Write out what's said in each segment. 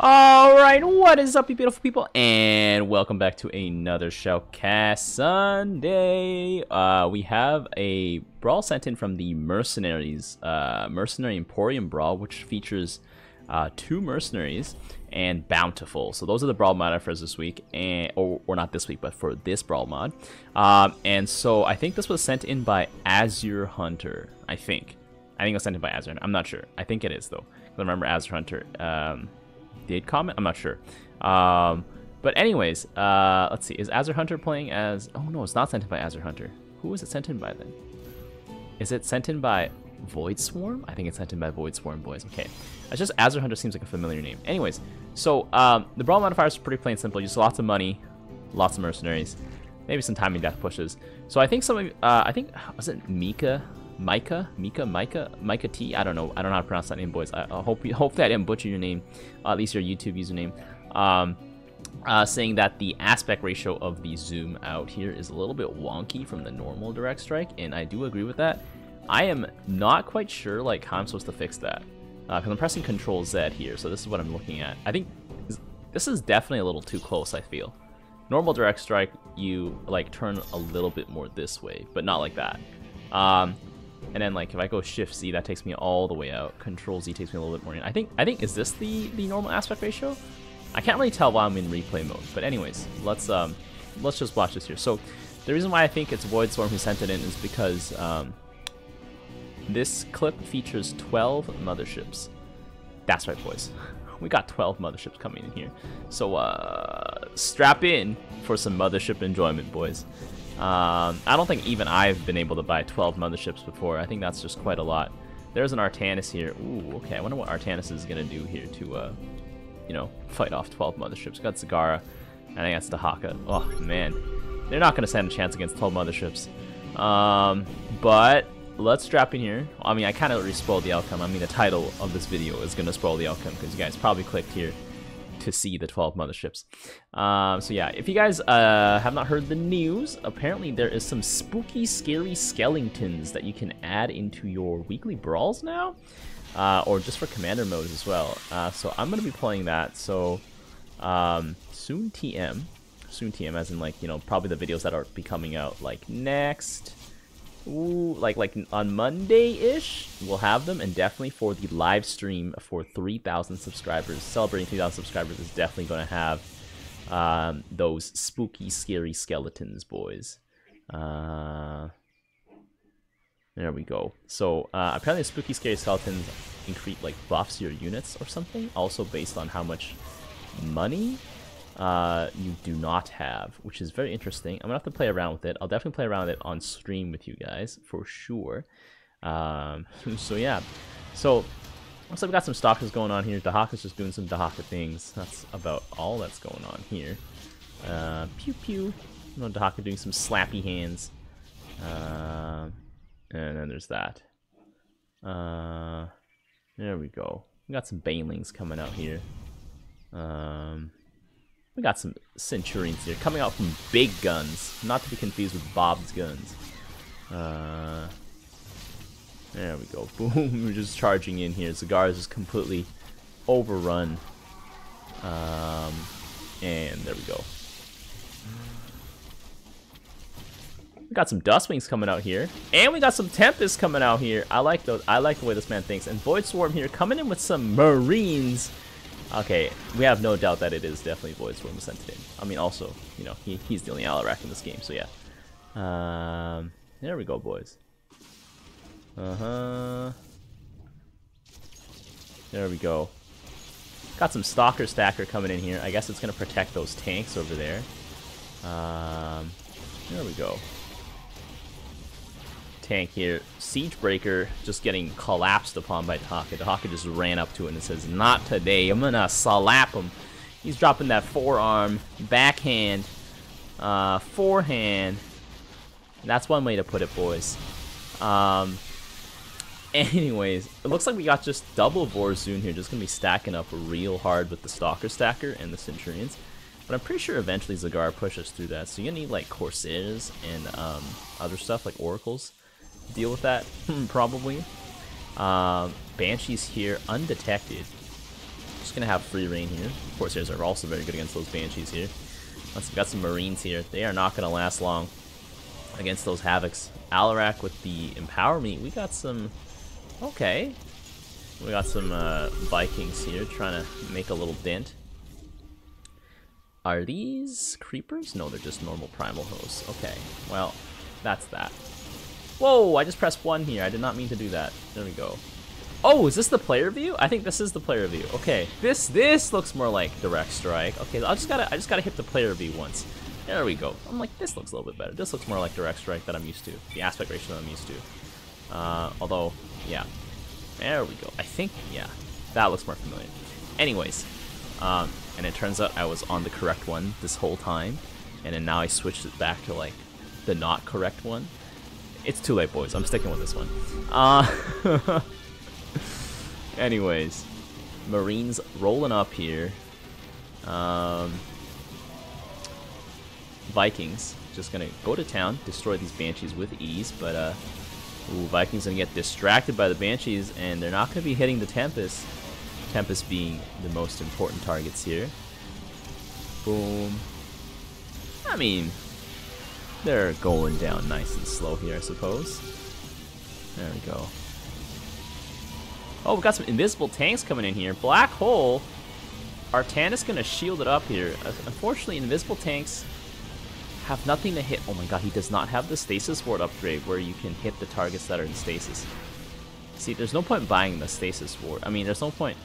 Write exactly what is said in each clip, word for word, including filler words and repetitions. Alright, what is up, you beautiful people, and welcome back to another Shoutcast Sunday. Uh, we have a brawl sent in from the Mercenaries, uh, Mercenary Emporium Brawl, which features uh, two mercenaries and Bountiful. So those are the brawl modifiers this week, and or, or not this week, but for this brawl mod. Um, and so I think this was sent in by Azure Hunter, I think. I think it was sent in by Azure Hunter. I'm not sure. I think it is, though, because I remember Azure Hunter... Um, did comment? I'm not sure. Um, but anyways, uh, let's see. Is Azure Hunter playing as... Oh, no, it's not sent in by Azure Hunter. Who is it sent in by, then? Is it sent in by Void Swarm? I think it's sent in by Void Swarm, boys. Okay. It's just Azure Hunter seems like a familiar name. Anyways, so um, the brawl modifiers are pretty plain and simple. Just lots of money, lots of mercenaries, maybe some timing death pushes. So I think some of... Uh, I think... Was it Mika? Micah, Mika, Micah, Micah T. I don't know. I don't know how to pronounce that name, boys. I, I hope you, hopefully I didn't butcher your name, uh, at least your YouTube username. Um, uh, saying that the aspect ratio of the zoom out here is a little bit wonky from the normal direct strike, and I do agree with that. I am not quite sure like how I'm supposed to fix that because uh, I'm pressing Control Z here. So this is what I'm looking at. I think this is definitely a little too close. I feel normal direct strike, you like turn a little bit more this way, but not like that. Um, And then, like, if I go Shift Z, that takes me all the way out. Control Z takes me a little bit more in. I think, I think, is this the the normal aspect ratio? I can't really tell while I'm in replay mode. But anyways, let's um, let's just watch this here. So, the reason why I think it's Void Swarm who sent it in is because um, this clip features twelve motherships. That's right, boys. We got twelve motherships coming in here. So, uh, strap in for some mothership enjoyment, boys. Um, I don't think even I've been able to buy twelve motherships before. I think that's just quite a lot. There's an Artanis here. Ooh, okay. I wonder what Artanis is going to do here to, uh, you know, fight off twelve motherships. Got Zagara. I think that's Dehaka. Oh, man. They're not going to stand a chance against twelve motherships. Um, but let's strap in here. I mean, I kind of already spoiled the outcome. I mean, the title of this video is going to spoil the outcome because you guys probably clicked here to see the twelve motherships. Um, so yeah, if you guys uh, have not heard the news, apparently there is some spooky, scary skeletons that you can add into your weekly brawls now, uh, or just for commander mode as well. Uh, so I'm gonna be playing that. So um, soon T M, soon T M, as in like you know probably the videos that are be coming out like next, ooh, like like on Monday-ish, we'll have them, and definitely for the live stream for three thousand subscribers, celebrating three thousand subscribers is definitely going to have um, those spooky, scary skeletons, boys. Uh, there we go. So uh, apparently, spooky, scary skeletons increase like buffs your units or something, also based on how much money Uh, you do not have, which is very interesting. I'm gonna have to play around with it. I'll definitely play around with it on stream with you guys for sure. Um, so yeah, so looks like we got some stalkers going on here. Dehaka's just doing some Dehaka things. That's about all that's going on here. Uh, pew pew. You know, Dehaka doing some slappy hands. Uh, and then there's that. Uh, there we go. We got some banelings coming out here. Um. We got some Centurions here, coming out from big guns, not to be confused with Bob's guns. Uh, there we go, boom, we're just charging in here. Zagara is just completely overrun. Um, and there we go. We got some Dustwings coming out here, and we got some Tempest coming out here. I like those. I like the way this man thinks. And Void Swarm here, coming in with some Marines. Okay, we have no doubt that it is definitely Void Swarm sent in. I mean, also, you know, he, he's the only Alarak in this game, so yeah. Um, there we go, boys. Uh-huh. There we go. Got some Stalker Stacker coming in here. I guess it's going to protect those tanks over there. Um, there we go. Tank here. Siegebreaker just getting collapsed upon by Dehaka. Dehaka just ran up to it and says, not today. I'm gonna slap him. He's dropping that forearm, backhand, uh, forehand. That's one way to put it, boys. Um, anyways, it looks like we got just double Vorazun here. Just gonna be stacking up real hard with the Stalker Stacker and the Centurions. But I'm pretty sure eventually Zagara pushes through that. So you're gonna need like Corsairs and um, other stuff like Oracles. Deal with that probably. Um, Banshee's here undetected. just going to have free reign here. Corsairs are also very good against those Banshees here. We've got some Marines here. They are not going to last long against those Havocs. Alarak with the Empower Me. We got some... Okay. We got some uh, Vikings here trying to make a little dent. Are these Creepers? No, they're just normal Primal Hosts. Okay. Well, that's that. Whoa, I just pressed one here. I did not mean to do that. There we go. Oh, is this the player view? I think this is the player view. Okay, this this looks more like Direct Strike. Okay, I just gotta I just gotta hit the player view once. There we go. I'm like, this looks a little bit better. This looks more like Direct Strike that I'm used to. The aspect ratio that I'm used to. Uh, although, yeah, there we go. I think, yeah, that looks more familiar. Anyways, um, and it turns out I was on the correct one this whole time, and then now I switched it back to like the not correct one. It's too late, boys. I'm sticking with this one. Uh, anyways, Marines rolling up here. Um, Vikings just gonna go to town, destroy these Banshees with ease. But uh, ooh, Vikings gonna get distracted by the Banshees, and they're not gonna be hitting the Tempest. Tempest being the most important targets here. Boom. I mean, they're going down nice and slow here, I suppose. There we go. Oh, we got some invisible tanks coming in here. Black Hole. Artanis gonna shield it up here. Uh, unfortunately, invisible tanks have nothing to hit. Oh my god, he does not have the Stasis Ward upgrade where you can hit the targets that are in stasis. See, there's no point buying the Stasis Ward. I mean, there's no point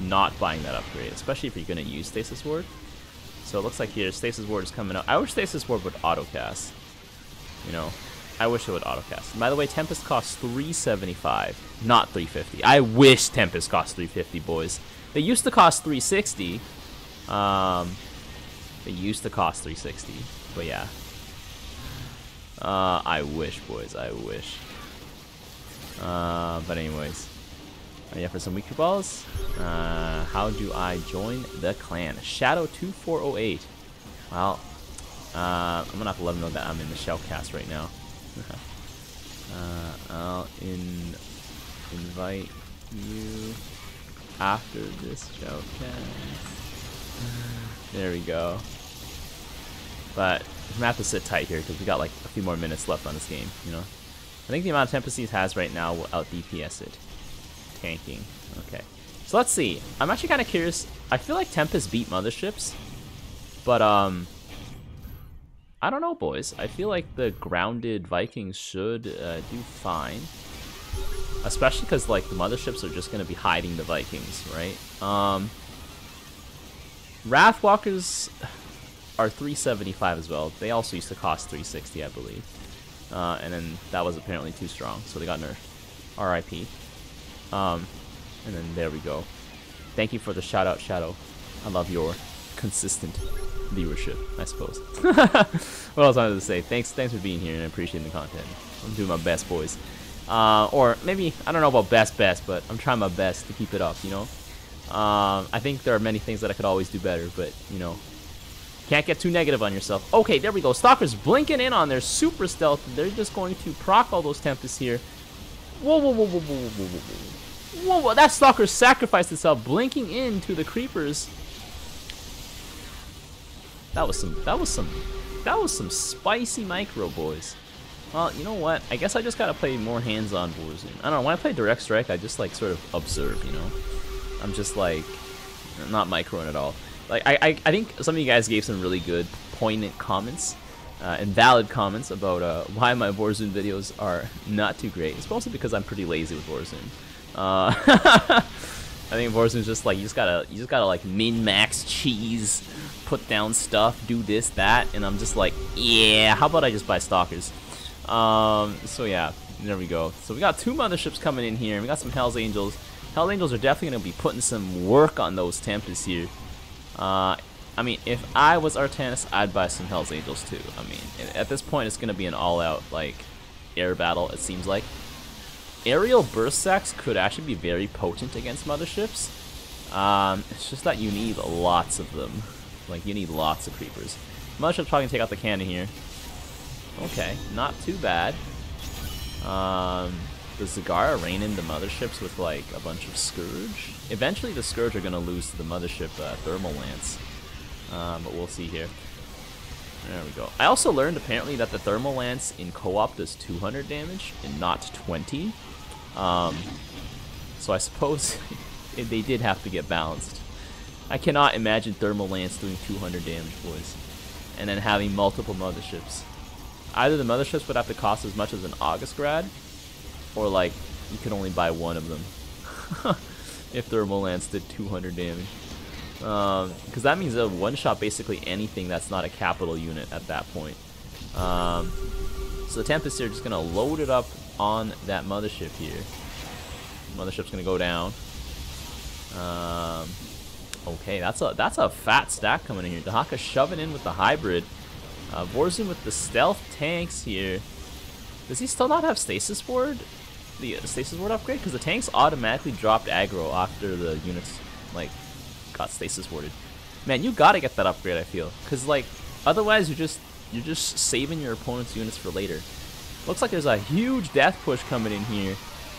not buying that upgrade, especially if you're gonna use Stasis Ward. So it looks like here, Stasis Ward is coming up. I wish Stasis Ward would autocast. You know, I wish it would autocast. By the way, Tempest costs three seventy-five, not three fifty. I wish Tempest cost three fifty, boys. They used to cost three sixty. Um, they used to cost three sixty, but yeah. Uh, I wish, boys, I wish. Uh, but anyways. Are you up for some weaker balls? Uh, how do I join the clan? Shadow two four oh eight. Well, uh, I'm going to have to let them know that I'm in the Shoutcast right now. uh, I'll in invite you after this Shoutcast. There we go. But I'm going to have to sit tight here because we got like a few more minutes left on this game, you know? I think the amount of Tempest he has right now will out D P S it. Tanking. Okay. So let's see. I'm actually kind of curious. I feel like Tempest beat Motherships, but um, I don't know, boys. I feel like the grounded Vikings should uh, do fine, especially because like the Motherships are just gonna be hiding the Vikings, right? Um, Wrathwalkers are three seventy-five as well. They also used to cost three sixty, I believe, uh, and then that was apparently too strong, so they got nerfed. R I P. Um, and then there we go. Thank you for the shout out, Shadow. I love your consistent viewership, I suppose. What else I wanted to say? Thanks, thanks for being here and appreciating the content. I'm doing my best, boys. Uh, or maybe I don't know about best, best, but I'm trying my best to keep it up. You know, um, I think there are many things that I could always do better, but you know, can't get too negative on yourself. Okay, there we go. Stalkers blinking in on their super stealth. They're just going to proc all those Tempests here. Whoa, whoa, whoa, whoa, whoa, whoa, whoa, whoa. Whoa, whoa, that Stalker sacrificed itself, blinking into the Creepers. That was some, that was some, that was some spicy micro, boys. Well, you know what? I guess I just gotta play more hands-on Vorazun. I don't know, when I play Direct Strike, I just, like, sort of observe, you know? I'm just, like, not microing at all. Like, I, I, I think some of you guys gave some really good, poignant comments, uh, and valid comments about uh, why my Vorazun videos are not too great. It's mostly because I'm pretty lazy with Vorazun. Uh, I think Vorazun's just like, you just gotta, you just gotta like min-max cheese, put down stuff, do this, that, and I'm just like, yeah, how about I just buy Stalkers? Um, so yeah, there we go. So we got two Motherships coming in here, and we got some Hell's Angels. Hell's Angels are definitely gonna be putting some work on those Tempests here. Uh, I mean, if I was Artanis, I'd buy some Hell's Angels too. I mean, at this point, it's gonna be an all-out, like, air battle, it seems like. Aerial burst sacks could actually be very potent against Motherships. Um, it's just that you need lots of them. Like, you need lots of Creepers. Motherships probably gonna take out the cannon here. Okay, not too bad. Um, the Zagara rein in the Motherships with like a bunch of Scourge. Eventually the Scourge are going to lose to the Mothership uh, Thermal Lance, um, but we'll see here. There we go. I also learned apparently that the Thermal Lance in co-op does two hundred damage and not twenty. Um, so I suppose they did have to get balanced. I cannot imagine Thermal Lance doing two hundred damage, boys, and then having multiple Motherships. Either the Motherships would have to cost as much as an August grad, or like, you could only buy one of them. If Thermal Lance did two hundred damage. Um, because that means a one-shot basically anything that's not a capital unit at that point. Um, so the Tempest here just gonna load it up on that Mothership here. Mothership's gonna go down. Um, okay, that's a that's a fat stack coming in here. Dehaka shoving in with the hybrid. Uh, Vorazun with the stealth tanks here. Does he still not have Stasis Ward? The uh, Stasis Ward upgrade? Because the tanks automatically dropped aggro after the units, like, got Stasis Warded. Man, you gotta get that upgrade, I feel. Because, like, otherwise you're just, you're just saving your opponent's units for later. Looks like there's a huge death push coming in here.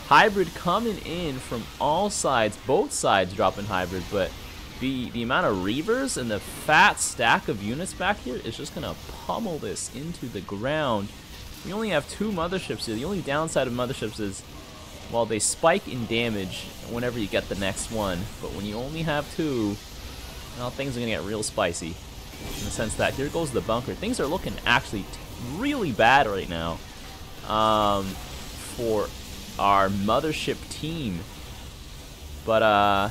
Hybrid coming in from all sides. Both sides dropping hybrid, but... The, the amount of Reavers and the fat stack of units back here is just gonna pummel this into the ground. We only have two Motherships here. The only downside of Motherships is, well, they spike in damage whenever you get the next one, but when you only have two, well, things are gonna get real spicy. In the sense that here goes the bunker. Things are looking actually really bad right now um, for our Mothership team, but uh.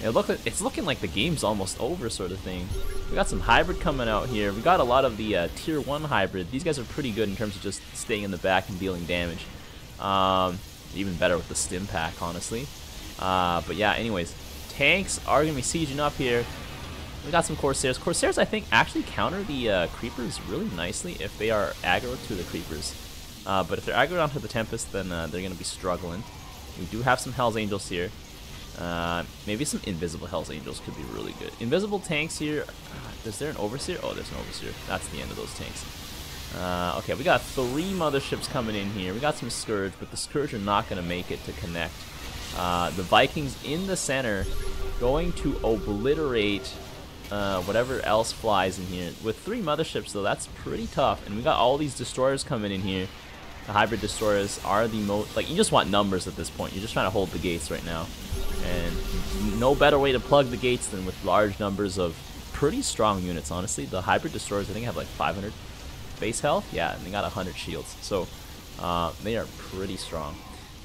It look, it's looking like the game's almost over, sort of thing. We got some hybrid coming out here. We got a lot of the uh, tier one hybrid. These guys are pretty good in terms of just staying in the back and dealing damage. Um, even better with the stim pack, honestly. Uh, but yeah, anyways, tanks are gonna be sieging up here. We got some Corsairs. Corsairs, I think, actually counter the uh, creepers really nicely if they are aggro to the creepers. Uh, but if they're aggro onto the Tempest, then uh, they're gonna be struggling. We do have some Hell's Angels here. Uh, maybe some invisible Hell's Angels could be really good. Invisible tanks here. Uh, is there an Overseer? Oh, there's an Overseer. That's the end of those tanks. Uh, okay, we got three Motherships coming in here. We got some Scourge, but the Scourge are not going to make it to connect. Uh, the Vikings in the center going to obliterate uh, whatever else flies in here. With three Motherships, though, that's pretty tough. And we got all these Destroyers coming in here. The hybrid Destroyers are the most... Like, you just want numbers at this point. You're just trying to hold the gates right now. And no better way to plug the gates than with large numbers of pretty strong units, honestly. The hybrid Destroyers, I think, have like five hundred base health. Yeah, and they got one hundred shields. So, uh, they are pretty strong.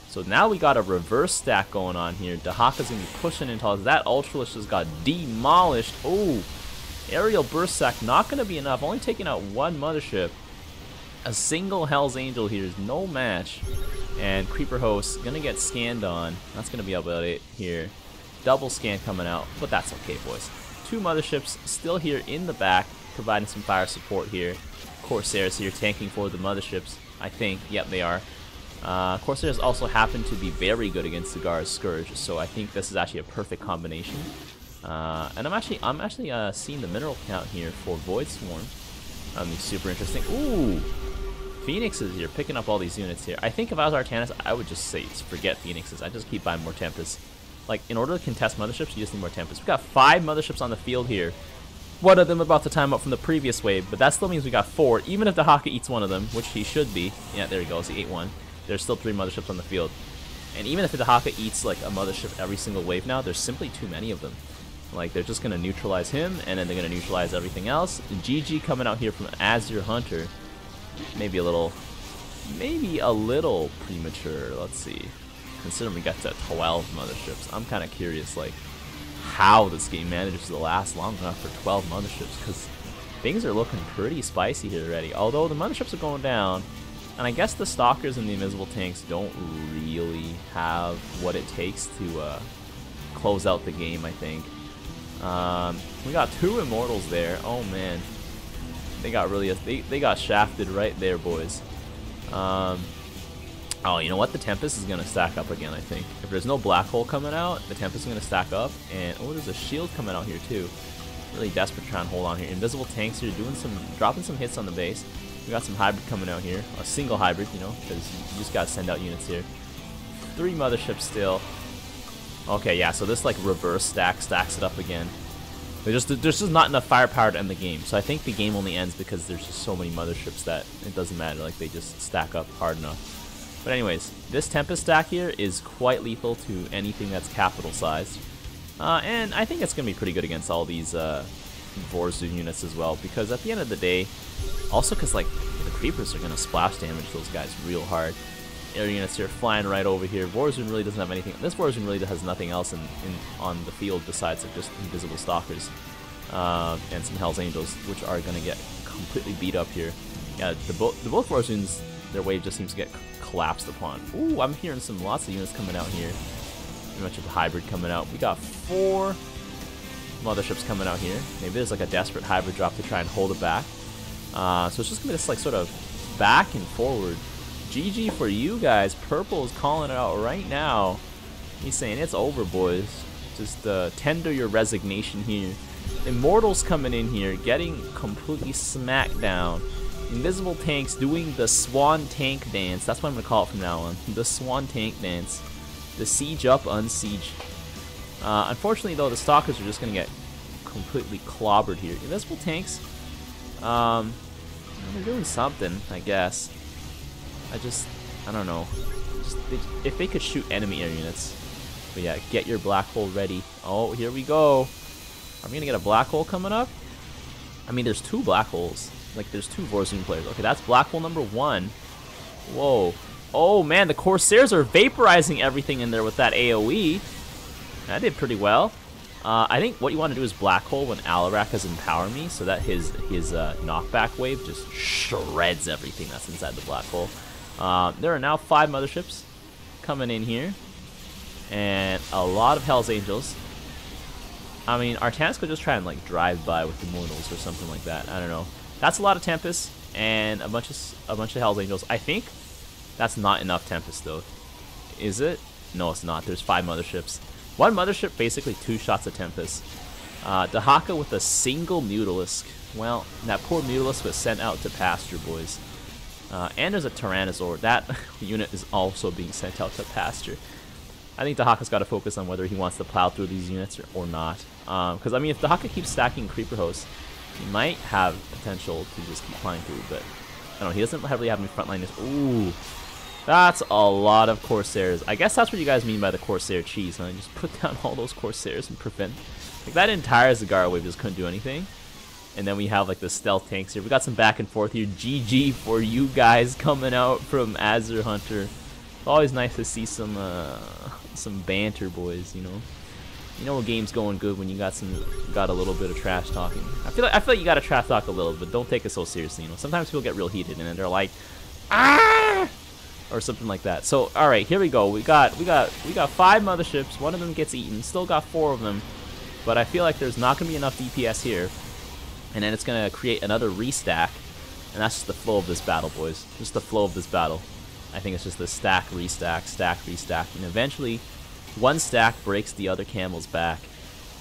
So now we got a reverse stack going on here. Dehaka's going to be pushing into that. Ultralish just got demolished. Oh, aerial burst sack not going to be enough. Only taking out one Mothership. A single Hell's Angel here is no match. And Creeper Host gonna get scanned on. That's gonna be about it here. Double scan coming out, but that's okay, boys. Two Motherships still here in the back, providing some fire support here. Corsairs here tanking for the Motherships, I think. Yep, they are. Uh, Corsairs also happen to be very good against Zagara's Scourge, so I think this is actually a perfect combination. Uh, and I'm actually I'm actually uh, seeing the mineral count here for Void Swarm. Um, super interesting. Ooh. Phoenixes here, picking up all these units here. I think if I was Artanis, I would just say forget Phoenixes. I just keep buying more Tempests. Like, in order to contest Motherships, you just need more Tempests. We've got five Motherships on the field here. One of them about to time up from the previous wave, but that still means we got four. Even if Dehaka eats one of them, which he should be. Yeah, there he goes. He ate one. There's still three Motherships on the field. And even if Dehaka eats, like, a Mothership every single wave now, there's simply too many of them. Like, they're just going to neutralize him, and then they're going to neutralize everything else. And G G coming out here from Azure Hunter. Maybe a little, maybe a little premature. Let's see. Considering we got to twelve Motherships, I'm kind of curious, like, how this game manages to last long enough for twelve Motherships, because things are looking pretty spicy here already. Although the Motherships are going down, and I guess the Stalkers and the Invisible Tanks don't really have what it takes to uh, close out the game, I think. Um, we got two Immortals there. Oh, man. They got really, they, they got shafted right there, boys. Um, oh, you know what? The Tempest is going to stack up again, I think. If there's no Black Hole coming out, the Tempest is going to stack up. And, oh, there's a shield coming out here, too. Really desperate trying to hold on here. Invisible Tanks here doing some, dropping some hits on the base. We got some hybrid coming out here. A single hybrid, you know, because you just gotta send out units here. Three motherships still. Okay, yeah, so this like reverse stack stacks it up again. There's just, there's just not enough firepower to end the game. So I think the game only ends because there's just so many motherships that it doesn't matter. Like, they just stack up hard enough. But anyways, this Tempest stack here is quite lethal to anything that's capital-sized. Uh, and I think it's going to be pretty good against all these uh, Vorazun units as well. Because at the end of the day, also because, like, the Creepers are going to splash damage those guys real hard. Air units here flying right over here. Vorazun really doesn't have anything. This Vorazun really has nothing else in, in on the field besides like just invisible stalkers uh, and some Hell's Angels, which are going to get completely beat up here. Yeah, the, bo the both Vorazuns, their wave just seems to get collapsed upon. Ooh, I'm hearing some lots of units coming out here. Pretty much of a hybrid coming out. We got four motherships coming out here. Maybe there's like a desperate hybrid drop to try and hold it back. Uh, so it's just going to be this like sort of back and forward. G G for you guys. Purple is calling it out right now. He's saying it's over, boys. Just uh, tender your resignation here. Immortals coming in here, getting completely smacked down. Invisible tanks doing the swan tank dance. That's what I'm gonna call it from now on. The swan tank dance. The siege up, unsiege. Uh, unfortunately, though, the stalkers are just gonna get completely clobbered here. Invisible tanks. Um, they're doing something, I guess. I just, I don't know, just, they, if they could shoot enemy air units. But yeah, get your black hole ready. Oh, here we go. Are we gonna get a black hole coming up? I mean, there's two black holes. Like, there's two Vorazun players. Okay, that's black hole number one. Whoa. Oh man, the Corsairs are vaporizing everything in there with that AoE. That did pretty well. Uh, I think what you want to do is black hole when Alarak has Empower Me, so that his, his uh, knockback wave just shreds everything that's inside the black hole. Uh, there are now five motherships coming in here, and a lot of Hell's Angels. I mean, Artanis could just try and like drive by with the Immortals or something like that. I don't know. That's a lot of Tempest and a bunch of a bunch of Hell's Angels. I think that's not enough Tempest though, is it? No, it's not. There's five motherships. One mothership, basically two shots of Tempest. Uh, Dehaka with a single Mutalisk. Well, that poor Mutalisk was sent out to pasture, boys. Uh, and there's a Tyrannosaur. That unit is also being sent out to pasture. I think Dehaka's got to focus on whether he wants to plow through these units or, or not. Because, um, I mean, if Dehaka keeps stacking Creeper hosts, he might have potential to just keep flying through. But, I don't know, he doesn't heavily have any frontliners. Ooh, that's a lot of Corsairs. I guess that's what you guys mean by the Corsair cheese, huh? You just put down all those Corsairs and prevent... Like, that entire Zagara wave just couldn't do anything. And then we have like the stealth tanks here. We got some back and forth here. G G for you guys coming out from Azure Hunter. Always nice to see some uh, some banter, boys. You know, you know a game's going good when you got some got a little bit of trash talking. I feel like I feel like you got to trash talk a little, but don't take it so seriously. You know, sometimes people get real heated and then they're like, ah, or something like that. So all right, here we go. We got we got we got five motherships. One of them gets eaten. Still got four of them, but I feel like there's not gonna be enough D P S here. And then it's going to create another restack. And that's just the flow of this battle, boys. Just the flow of this battle. I think it's just the stack, restack, stack, restack. And eventually, one stack breaks the other camel's back.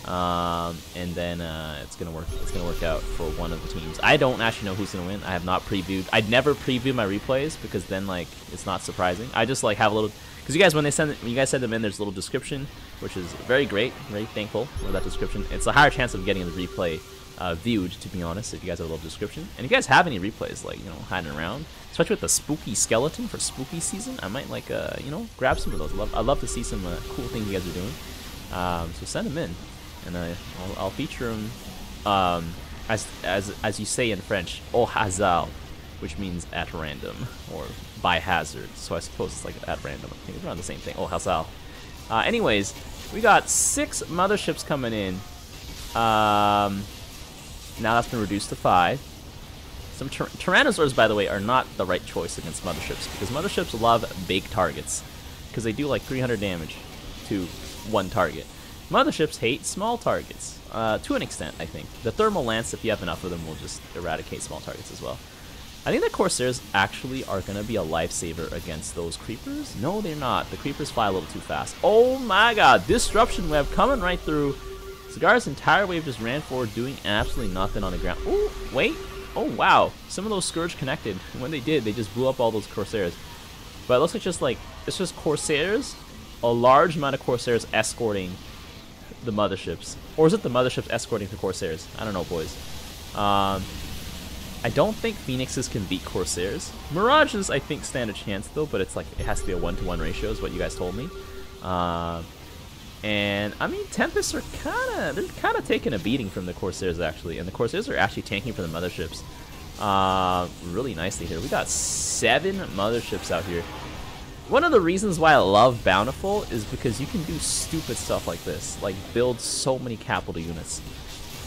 Um, and then uh, it's going to work It's gonna work out for one of the teams. I don't actually know who's going to win. I have not previewed. I'd never preview my replays because then like it's not surprising. I just like have a little... Because you guys, when they send, when you guys send them in, there's a little description, which is very great. Very thankful for that description. It's a higher chance of getting the replay Uh, viewed, to be honest, if you guys have a little description. And if you guys have any replays, like, you know, hiding around, especially with the spooky skeleton for spooky season, I might, like, uh, you know, grab some of those. Love, I'd love to see some uh, cool things you guys are doing. Um, so send them in, and I, I'll, I'll feature them, um, as, as, as you say in French, au hasard, which means at random, or by hazard. So I suppose it's, like, at random. I think it's around the same thing, au hasard. Uh, anyways, we got six motherships coming in. Um... Now that's been reduced to five. Some tyr Tyrannosaurs, by the way, are not the right choice against Motherships, because Motherships love big targets, because they do like three hundred damage to one target. Motherships hate small targets, uh, to an extent, I think. The Thermal Lance, if you have enough of them, will just eradicate small targets as well. I think the Corsairs actually are going to be a lifesaver against those Creepers. No, they're not. The Creepers fly a little too fast. Oh my god, Disruption Web coming right through. Zagara's entire wave just ran forward, doing absolutely nothing on the ground. Ooh, wait. Oh wow, some of those Scourge connected. When they did, they just blew up all those Corsairs. But it looks like just like, it's just Corsairs, a large amount of Corsairs escorting the Motherships. Or is it the Motherships escorting the Corsairs? I don't know, boys. Um, I don't think Phoenixes can beat Corsairs. Mirages, I think, stand a chance though, but it's like, it has to be a one-to-one ratio is what you guys told me. Um, and I mean, Tempests are kind of, they're kind of taking a beating from the Corsairs actually, and the Corsairs are actually tanking for the Motherships uh, really nicely here. We got seven Motherships out here. One of the reasons why I love Bountiful is because you can do stupid stuff like this, like build so many capital units,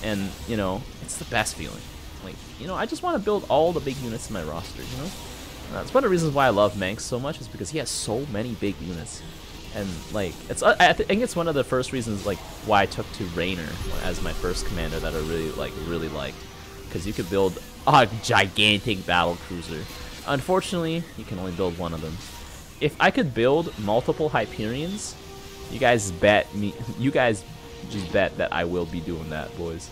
and you know, it's the best feeling. Like, you know, I just want to build all the big units in my roster, you know? Uh, it's one of the reasons why I love Manx so much, is because he has so many big units. And like, it's I think it's one of the first reasons like why I took to Raynor as my first commander that I really like really liked, because you could build a gigantic battle cruiser. Unfortunately, you can only build one of them. If I could build multiple Hyperions, you guys bet me, you guys just bet that I will be doing that, boys.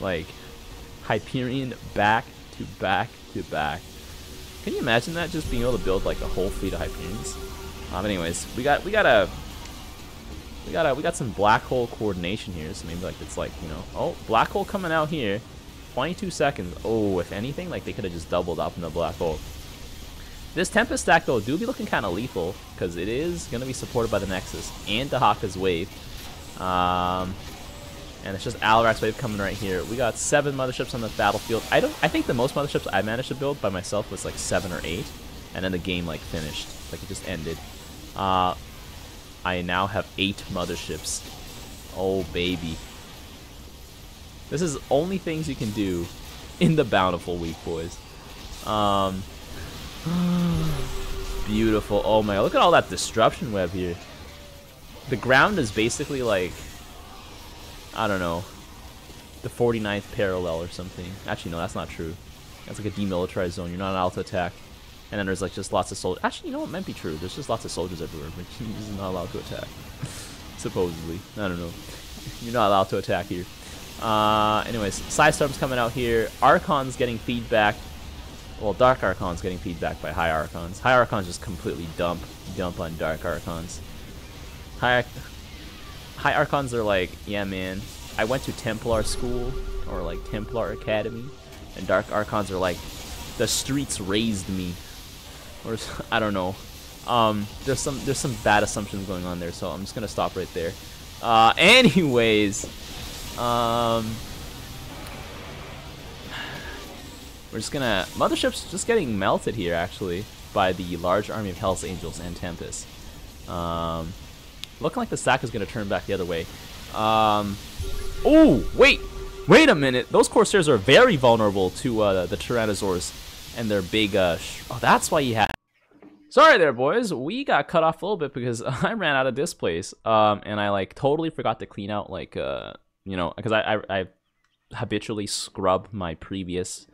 Like Hyperion back to back to back. Can you imagine that, just being able to build like a whole fleet of Hyperions? Um, anyways, we got we got a we got a we got some Black Hole coordination here, so maybe like it's like, you know, oh, Black Hole coming out here, twenty-two seconds. Oh, if anything, like they could have just doubled up in the Black Hole. This Tempest stack though do be looking kind of lethal, because it is gonna be supported by the Nexus and Dehaka's wave, um, and it's just Alarak's wave coming right here. We got seven Motherships on the battlefield. I don't I think the most Motherships I managed to build by myself was like seven or eight, and then the game like finished, like it just ended. Uh, I now have eight Motherships. Oh baby. This is only things you can do in the Bountiful week, boys. Um, beautiful. Oh my, look at all that disruption web here. The ground is basically like, I don't know, the forty-ninth parallel or something. Actually no, that's not true. That's like a demilitarized zone. You're not allowed to attack. And then there's like just lots of soldiers. Actually, you know what might be true? There's just lots of soldiers everywhere, but you're just not allowed to attack. Supposedly. I don't know. You're not allowed to attack here. Uh, anyways, Psy Storm's coming out here. Archon's getting feedback. Well, Dark Archon's getting feedback by High Archons. High Archons just completely dump dump on Dark Archons. High, Ar High Archons are like, yeah man, I went to Templar school, or like Templar Academy. And Dark Archons are like, the streets raised me. Or I don't know. Um, there's some there's some bad assumptions going on there, so I'm just gonna stop right there. Uh, anyways, um, we're just gonna Mothership's just getting melted here actually by the large army of Hell's Angels and Tempest. Um, looking like the stack is gonna turn back the other way. Um, oh wait, wait a minute. Those Corsairs are very vulnerable to uh, the Tyrannosaurs and their big. Uh, sh oh, that's why he had. Sorry there, boys. We got cut off a little bit because I ran out of this place, um, and I like totally forgot to clean out, like, uh, you know, because I, I I habitually scrub my previous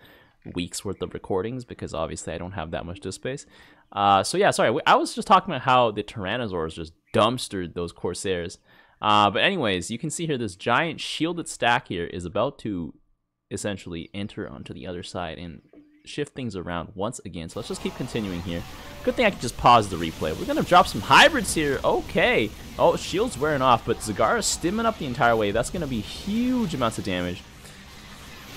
week's worth of recordings because obviously I don't have that much disk space. Uh, so yeah, sorry. I was just talking about how the Tyrannosaurs just dumpstered those Corsairs. Uh, but anyways, you can see here this giant shielded stack here is about to essentially enter onto the other side and shift things around once again. So let's just keep continuing here. Good thing I can just pause the replay. We're gonna drop some hybrids here. Okay. Oh, shield's wearing off, but Zagara's stimming up the entire way. That's gonna be huge amounts of damage.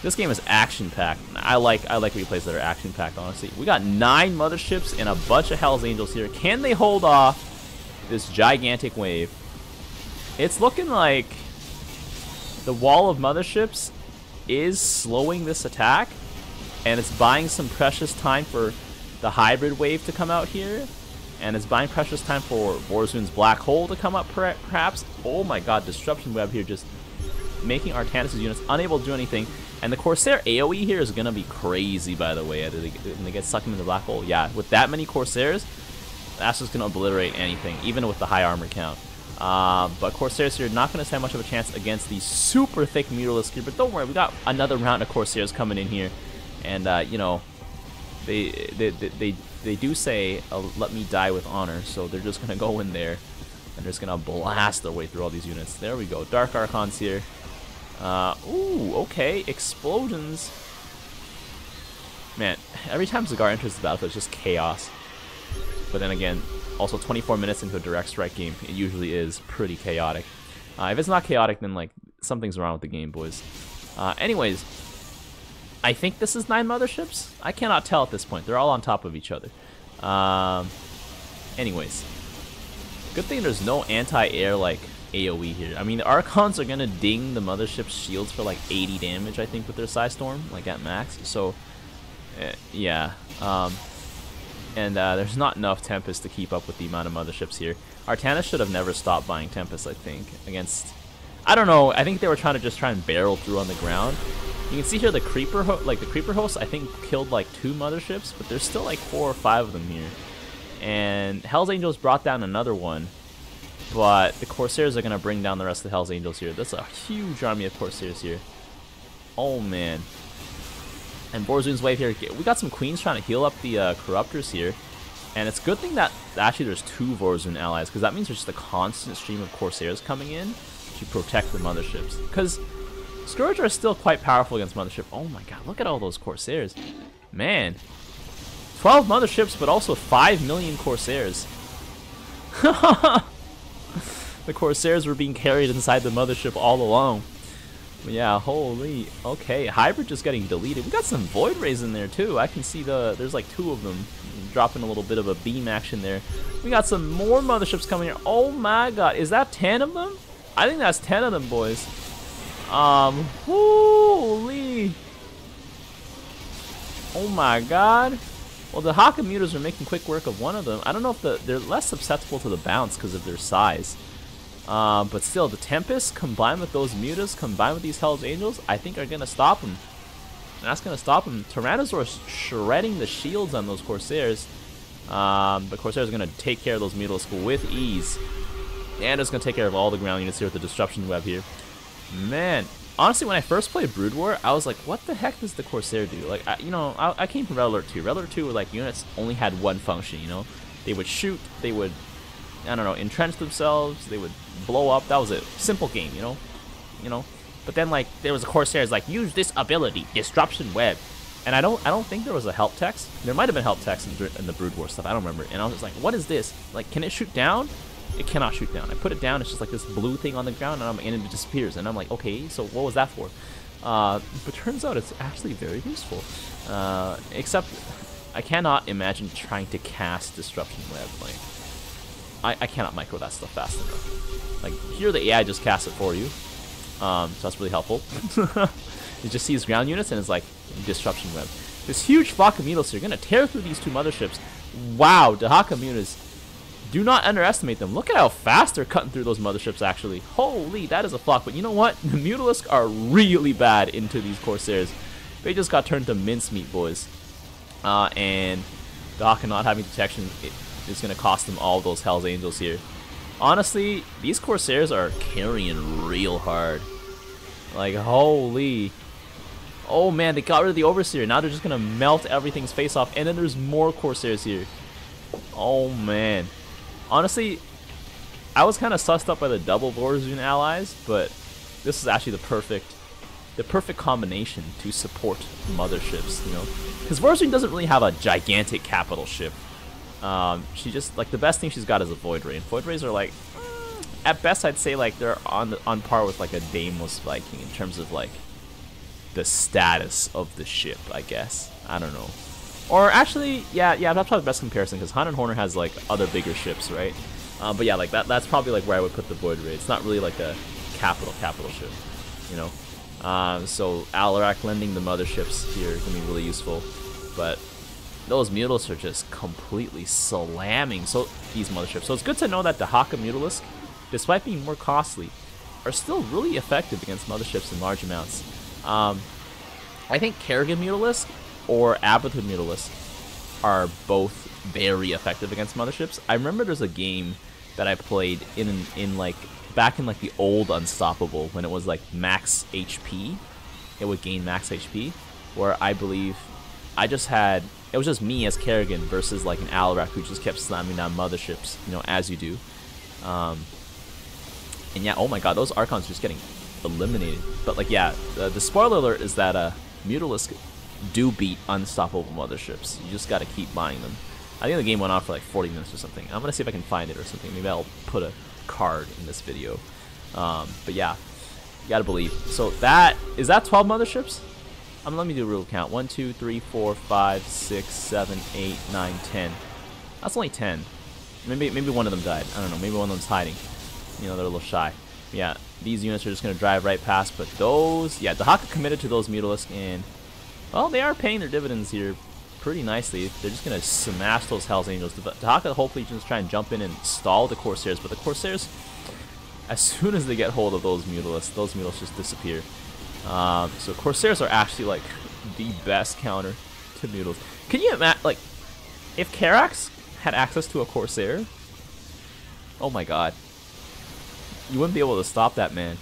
This game is action-packed. I like I like replays that are action-packed, honestly. We got nine Motherships and a bunch of Hell's Angels here. Can they hold off this gigantic wave? It's looking like the wall of Motherships is slowing this attack, and it's buying some precious time for the hybrid wave to come out here, and it's buying precious time for Vorazun's Black Hole to come up perhaps. Oh my god, Disruption Web here just making Artanis' units unable to do anything, and the Corsair AoE here is going to be crazy, by the way, when they get sucked into the Black Hole. Yeah, with that many Corsairs, that's just going to obliterate anything, even with the high armor count. Uh, but Corsairs here not going to stand much of a chance against the super thick Mutalisks here, but don't worry, we got another round of Corsairs coming in here, and uh, you know, they they, they they they do say, oh, let me die with honor, so they're just going to go in there, and they're just going to blast their way through all these units. There we go, Dark Archons here. Uh, ooh, okay, explosions. Man, every time Zagara enters the battlefield, it's just chaos. But then again, also twenty-four minutes into a direct strike game, it usually is pretty chaotic. Uh, if it's not chaotic, then like something's wrong with the game, boys. Uh, anyways, I think this is nine motherships. I cannot tell at this point. They're all on top of each other. Um, anyways, good thing there's no anti-air like A O E here. I mean, the Archons are gonna ding the mothership's shields for like eighty damage, I think, with their Psy Storm, like at max. So, eh, yeah. Um, and uh, there's not enough Tempest to keep up with the amount of motherships here. Artanis should have never stopped buying Tempest, I think, against... I don't know, I think they were trying to just try and barrel through on the ground. You can see here the Creeper ho like the Creeper host, I think, killed like two Motherships, but there's still like four or five of them here. And Hell's Angels brought down another one, but the Corsairs are going to bring down the rest of the Hell's Angels here. That's a huge army of Corsairs here. Oh, man. And Vorazun's wave here. We got some Queens trying to heal up the uh, Corruptors here. And it's a good thing that actually there's two Vorazun allies, because that means there's just a constant stream of Corsairs coming in to protect the Motherships. Because Scourge are still quite powerful against Mothership. Oh my god, look at all those Corsairs. Man. twelve Motherships, but also five million Corsairs. The Corsairs were being carried inside the Mothership all along. Yeah, holy. Okay, Hybrid just getting deleted. We got some Void Rays in there too. I can see the there's like two of them dropping a little bit of a beam action there. We got some more Motherships coming here. Oh my god, is that ten of them? I think that's ten of them, boys. Um, holy. Oh my god. Well, the Haka Muters are making quick work of one of them. I don't know if the, they're less susceptible to the bounce because of their size. Uh, but still, the Tempest combined with those Mutas, combined with these Hell's Angels, I think are going to stop them. And that's going to stop them. Tyrannosaurus shredding the shields on those Corsairs. Um, but Corsairs are going to take care of those Mutas with ease. And it's going to take care of all the ground units here with the Disruption Web here. Man, honestly, when I first played Brood War, I was like, what the heck does the Corsair do? Like, I, you know, I, I came from Red Alert two. Red Alert two, like, units only had one function, you know? They would shoot, they would, I don't know, entrench themselves, they would blow up. That was a simple game, you know? You know? But then, like, there was a Corsair's like, use this ability, Disruption Web. And I don't I don't think there was a help text. There might have been help text in, in the Brood War stuff, I don't remember. And I was just like, what is this? Like, can it shoot down? It cannot shoot down. I put it down, it's just like this blue thing on the ground, and, I'm, and it disappears. And I'm like, okay, so what was that for? Uh, but turns out it's actually very useful. Uh, except, I cannot imagine trying to cast Disruption Web. Like, I, I cannot micro that stuff fast enough. Like, here the A I just casts it for you. Um, so that's really helpful. It just sees ground units, and it's like, Disruption Web. This huge flock of needles, so you're going to tear through these two motherships. Wow, Dehaka Mutas. Do not underestimate them. Look at how fast they're cutting through those motherships, actually. Holy, that is a flock. But you know what? The Mutalisks are really bad into these Corsairs. They just got turned to mincemeat, boys. Uh, and Dehaka not having detection is going to cost them all those Hell's Angels here. Honestly, these Corsairs are carrying real hard. Like, holy. Oh, man, they got rid of the Overseer. Now they're just going to melt everything's face off. And then there's more Corsairs here. Oh, man. Honestly, I was kind of sussed up by the double Vorazun allies, but this is actually the perfect the perfect combination to support motherships, you know? Because Vorazun doesn't really have a gigantic capital ship. Um, she just, like, the best thing she's got is a Void Ray. And Void Rays are, like, mm, at best I'd say, like, they're on the, on par with, like, a Deimos Viking in terms of, like, the status of the ship, I guess. I don't know. Or actually, yeah, yeah, that's probably the best comparison, because Hunt and Horner has, like, other bigger ships, right? Um, but yeah, like, that that's probably, like, where I would put the Void Raid. It's not really, like, a capital, capital ship, you know? Um, so, Alarak lending the motherships here can be really useful. But those Mutalisks are just completely slamming so these motherships. So it's good to know that the Dehaka Mutalisk, despite being more costly, are still really effective against motherships in large amounts. Um, I think Kerrigan Mutalisk or Abathur Mutalisk are both very effective against motherships. I remember there's a game that I played in in like back in like the old Unstoppable when it was like max H P. It would gain max H P, where I believe I just had it was just me as Kerrigan versus like an Alarak who just kept slamming down motherships, you know, as you do. Um, and yeah, oh my god, those Archons are just getting eliminated. But like yeah, the, the spoiler alert is that uh Mutalisk do beat unstoppable motherships. You just gotta keep buying them. I think the game went on for like forty minutes or something. I'm gonna see if I can find it or something. Maybe I'll put a card in this video. Um, but yeah, you gotta believe. So that, is that twelve motherships? Um, let me do a real count. one, two, three, four, five, six, seven, eight, nine, ten. That's only ten. Maybe maybe one of them died. I don't know. Maybe one of them's hiding. You know, they're a little shy. Yeah, these units are just going to drive right past. But those... Yeah, Dehaka committed to those Mutalisk, and... Well, they are paying their dividends here pretty nicely. They're just going to smash those Hells Angels. Dehaka, the whole Legion, is trying to jump in and stall the Corsairs. But the Corsairs, as soon as they get hold of those Mutalisks, those Mutalisks just disappear. Um, so Corsairs are actually, like, the best counter to Mutals. Can you imagine, like, if Karax had access to a Corsair? Oh my god. You wouldn't be able to stop that man.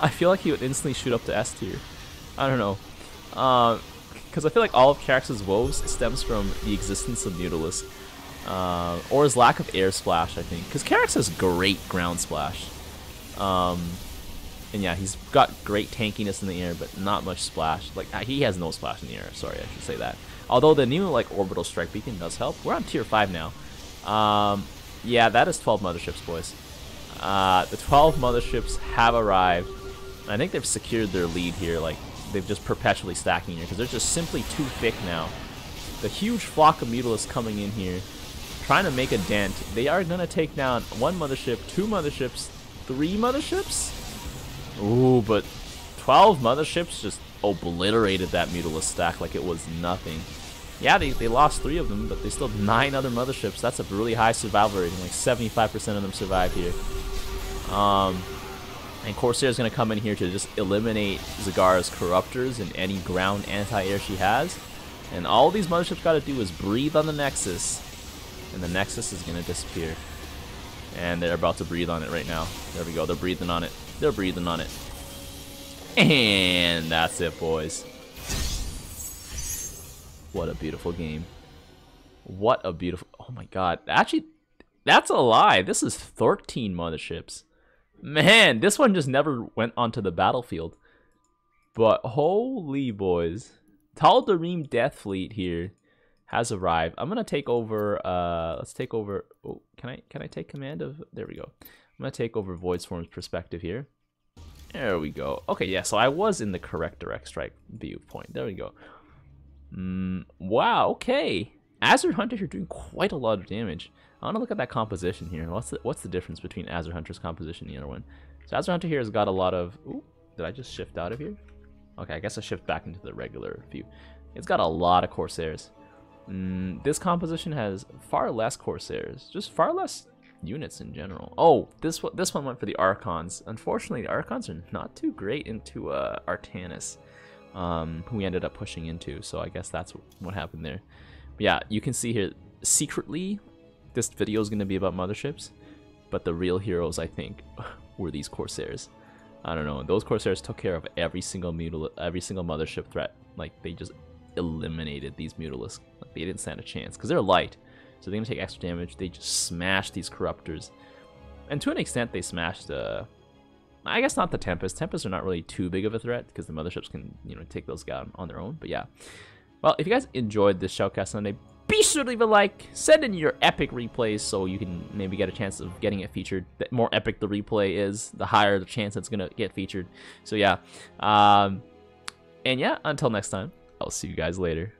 I feel like he would instantly shoot up to S tier. I don't know. Because uh, I feel like all of Karax's woes stems from the existence of Mutalisks. Uh, or his lack of air splash, I think. Because Karax has great ground splash. Um... And yeah, he's got great tankiness in the air, but not much splash. Like, he has no splash in the air. Sorry, I should say that. Although the new, like, Orbital Strike Beacon does help. We're on tier five now. Um, yeah, that is twelve motherships, boys. Uh, the twelve motherships have arrived. I think they've secured their lead here. Like, they've just perpetually stacking here because they're just simply too thick now. The huge flock of Mutalisks coming in here, trying to make a dent. They are going to take down one mothership, two motherships, three motherships? Ooh, but twelve motherships just obliterated that Mutalisk stack like it was nothing. Yeah, they, they lost three of them, but they still have nine other motherships. That's a really high survival rate. Like seventy-five percent of them survive here. Um, and Corsair's going to come in here to just eliminate Zagara's Corruptors and any ground anti-air she has. And all these motherships got to do is breathe on the Nexus. And the Nexus is going to disappear. And they're about to breathe on it right now. There we go, they're breathing on it. They're breathing on it. And that's it, boys. What a beautiful game. What a beautiful... Oh, my God. Actually, that's a lie. This is thirteen motherships. Man, this one just never went onto the battlefield. But holy, boys. Tal Darim Death Fleet here has arrived. I'm going to take over... Uh, let's take over... Oh, can I, can I take command of... There we go. I'm going to take over Void Swarm's perspective here. There we go. Okay, yeah, so I was in the correct direct strike viewpoint. There we go. Mm, wow, okay. Azure Hunter here doing quite a lot of damage. I want to look at that composition here. What's the, what's the difference between Azure Hunter's composition and the other one? So Azure Hunter here has got a lot of... Ooh, did I just shift out of here? Okay, I guess I shift back into the regular view. It's got a lot of Corsairs. Mm, this composition has far less Corsairs. Just far less... units in general. Oh, this one this one went for the Archons. Unfortunately, the Archons are not too great into uh, Artanis, um, who we ended up pushing into, so I guess that's what happened there. But yeah, you can see here, secretly, this video is going to be about motherships, but the real heroes, I think, were these Corsairs. I don't know. Those Corsairs took care of every single mutil every single mothership threat. Like, they just eliminated these Mutalisks. Like, they didn't stand a chance, because they're light. So they're going to take extra damage. They just smash these Corruptors. And to an extent, they smashed, uh, I guess not the Tempest. Tempests are not really too big of a threat because the motherships can, you know, take those guys on their own. But yeah. Well, if you guys enjoyed this Shoutcast Sunday, be sure to leave a like. Send in your epic replays so you can maybe get a chance of getting it featured. The more epic the replay is, the higher the chance it's going to get featured. So yeah. Um, and yeah, until next time, I'll see you guys later.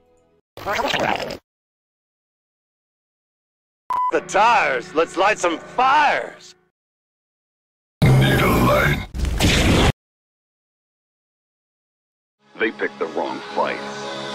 The tires! Let's light some fires! Need a light. They picked the wrong fight.